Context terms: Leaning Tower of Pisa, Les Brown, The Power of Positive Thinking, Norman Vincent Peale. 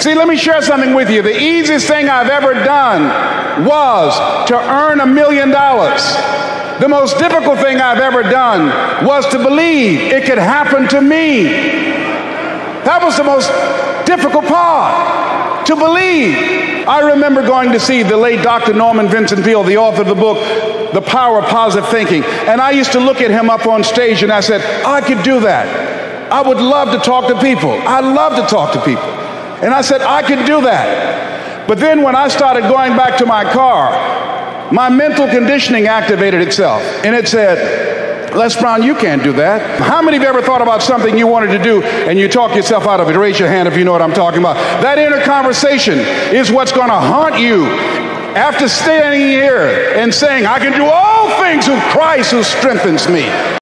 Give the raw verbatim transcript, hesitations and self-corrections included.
See, let me share something with you. The easiest thing I've ever done was to earn a million dollars. The most difficult thing I've ever done was to believe it could happen to me. That was the most difficult part, to believe. I remember going to see the late Doctor Norman Vincent Peale, the author of the book, The Power of Positive Thinking. And I used to look at him up on stage and I said, I could do that. I would love to talk to people. I love to talk to people. And I said, I could do that. But then when I started going back to my car, my mental conditioning activated itself. And it said, Les Brown, you can't do that. How many of you ever thought about something you wanted to do and you talk yourself out of it? Raise your hand if you know what I'm talking about. That inner conversation is what's going to haunt you after standing here and saying, I can do all things through Christ who strengthens me.